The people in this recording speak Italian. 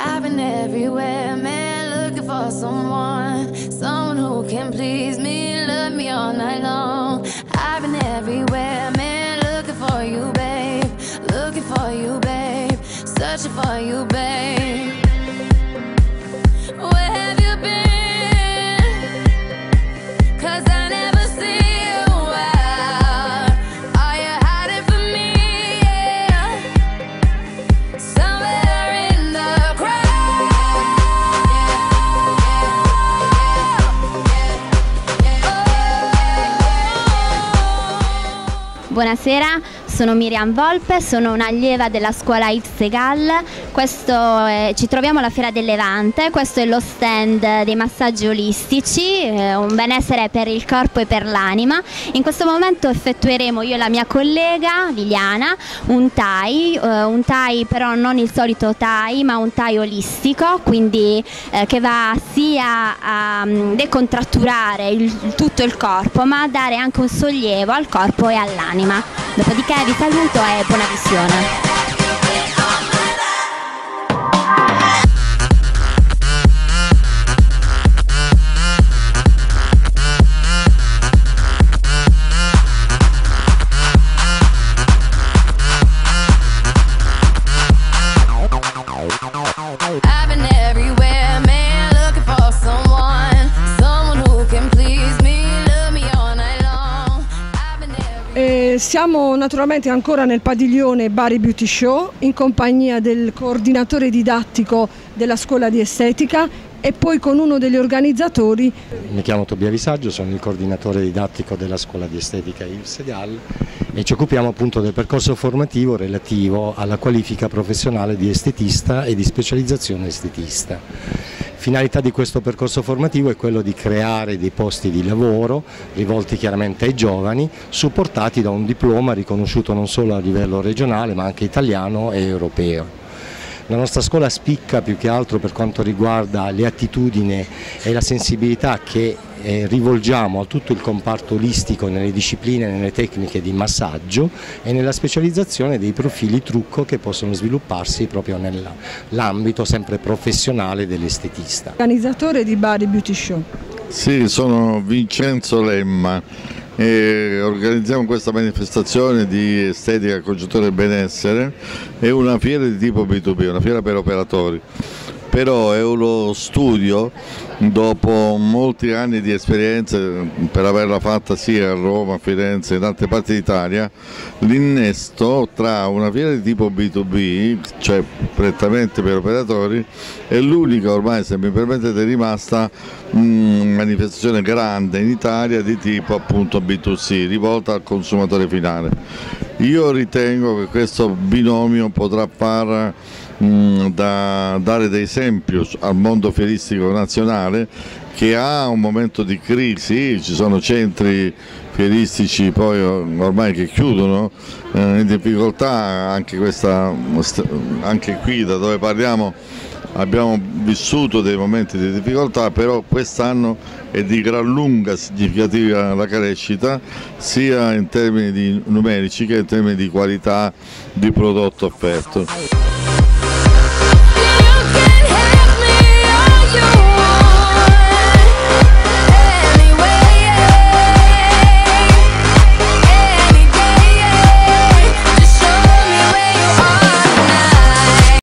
I've been everywhere, man, looking for someone, someone who can please me, love me all night long. I've been everywhere, man, looking for you, babe, looking for you, babe, searching for you, babe. Where have you been? 'Cause I never see you out. Are you hiding from me? Yeah. Somewhere in the crowd. Buonasera, sono Miriam Volpe, sono un'allieva della scuola Itsegal. Ci troviamo alla Fiera del Levante, questo è lo stand dei massaggi olistici, un benessere per il corpo e per l'anima. In questo momento effettueremo, io e la mia collega Liliana, un thai però non il solito thai, ma un thai olistico, quindi che va sia a decontratturare tutto il corpo, ma a dare anche un sollievo al corpo e all'anima. Dopodiché vi saluto e buona visione. Siamo naturalmente ancora nel padiglione Bari Beauty Show in compagnia del coordinatore didattico della scuola di estetica e poi con uno degli organizzatori. Mi chiamo Tobia Visaggio, sono il coordinatore didattico della scuola di estetica Il Sedal e ci occupiamo appunto del percorso formativo relativo alla qualifica professionale di estetista e di specializzazione estetista. Finalità di questo percorso formativo è quello di creare dei posti di lavoro rivolti chiaramente ai giovani, supportati da un diploma riconosciuto non solo a livello regionale ma anche italiano e europeo. La nostra scuola spicca più che altro per quanto riguarda le attitudini e la sensibilità che rivolgiamo a tutto il comparto olistico nelle discipline e nelle tecniche di massaggio e nella specializzazione dei profili trucco che possono svilupparsi proprio nell'ambito sempre professionale dell'estetista. Organizzatore di Bari Beauty Show. Sì, sono Vincenzo Lemma e organizziamo questa manifestazione di estetica, congiuntura e benessere. È una fiera di tipo B2B, una fiera per operatori. Però è uno studio, dopo molti anni di esperienza per averla fatta sia a Roma, a Firenze e in altre parti d'Italia, l'innesto tra una fiera di tipo B2B, cioè prettamente per operatori, e l'unica ormai, se mi permettete, rimasta manifestazione grande in Italia di tipo appunto B2C, rivolta al consumatore finale. Io ritengo che questo binomio potrà far da dare dei esempi al mondo fieristico nazionale, che ha un momento di crisi. Ci sono centri fieristici poi ormai che chiudono, in difficoltà anche qui da dove parliamo abbiamo vissuto dei momenti di difficoltà, però quest'anno è di gran lunga significativa la crescita, sia in termini numerici che in termini di qualità di prodotto offerto.